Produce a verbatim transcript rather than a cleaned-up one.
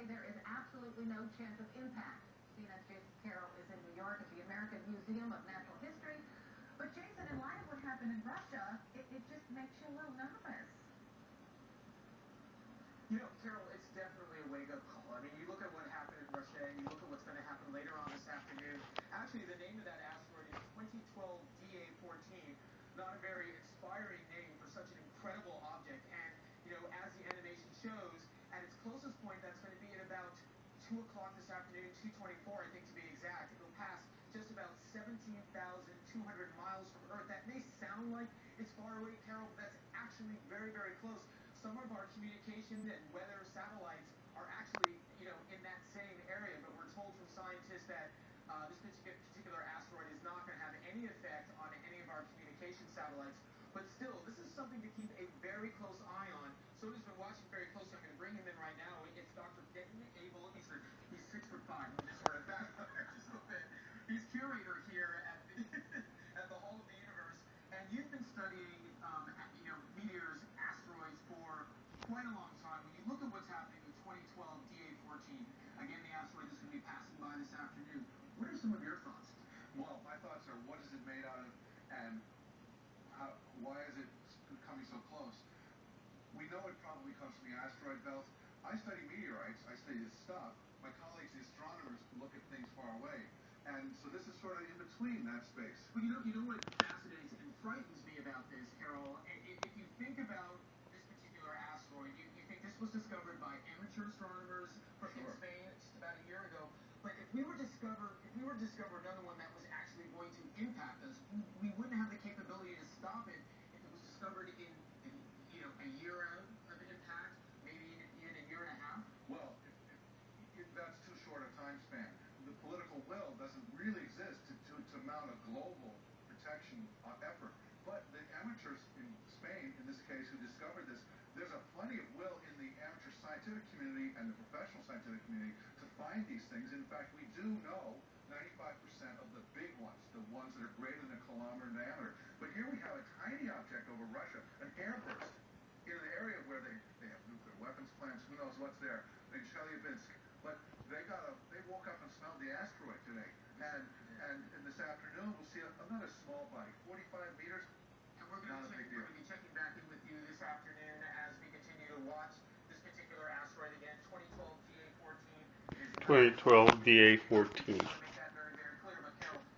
say there is absolutely no chance of impact. C N N's Jason Carroll is in New York at the American Museum of Natural History. But Jason, in light of what happened in Russia, it, it just makes you a little nervous. You know, Carroll, it's definitely a wake-up call. I mean, you look at what happened in Russia, and you look at what's going to happen later on this afternoon. Actually, the name of that asteroid is twenty twelve D A fourteen. Not a very inspiring name for such an incredible object. And, you know, as the animation shows, at its closest point, that's going to be at about two o'clock this afternoon, two twenty-four, I think, to be exact. It will pass just about seventeen thousand two hundred miles from Earth. That may sound like it's far away, Carroll, but that's actually very, very close. Some of our communication and weather satellites are actually, you know, in that same area, but we're told from scientists that uh, this particular asteroid is not going to have any effect on any of our communication satellites. But still, this is something to keep a very close eye on. So who's been watching very closely, I'm going to bring him in right now. It's Doctor Denton Abel. He's, a, he's six foot five. We'll just sort of back up there just a little bit. He's curator here at the, at the Hall of the Universe, and you've been studying, um, you know, meteors, asteroids for quite a long time. When you look at what's happening in twenty twelve D A fourteen, again, the asteroid is going to be passing by this afternoon. What are some of your thoughts? Well, my thoughts are, what is it made out of, and how, why is it coming so close? We know it probably comes from the asteroid belt. I study meteorites. I study this stuff. My colleagues, the astronomers, look at things far away. And so this is sort of in between that space. Well, you know, you know what fascinates and frightens me about this, Carroll? If you think about this particular asteroid, you, you think this was discovered by amateur astronomers from sure. Spain just about a year ago. But if we were discovered, if we were to discover another one that was actually going to impact us, we, we wouldn't have the capability to stop it if it was discovered in, in you know, a year out of an impact, maybe in, in a year and a half. Well, if, if, if that's too short a time span. The political will doesn't really exist to, to, to mount a global protection effort. But the amateurs in Spain, in this case, who discovered this, there's a plenty of will in the amateur scientific community and the professional scientific community to find these things. In fact, we do know ninety-five percent of the big ones, the ones that are greater than a kilometer in diameter. But here we have a tiny object over Russia, an airburst, in an area where they, they have nuclear weapons plants, who knows what's there, in Chelyabinsk. But they got a, they woke up and smelled the asteroid today, and and, and this afternoon we'll see a, another small body, forty-five meters. And we're going to be checking back in with you this afternoon as we continue to watch this particular asteroid again, twenty twelve D A fourteen. twenty twelve D A fourteen.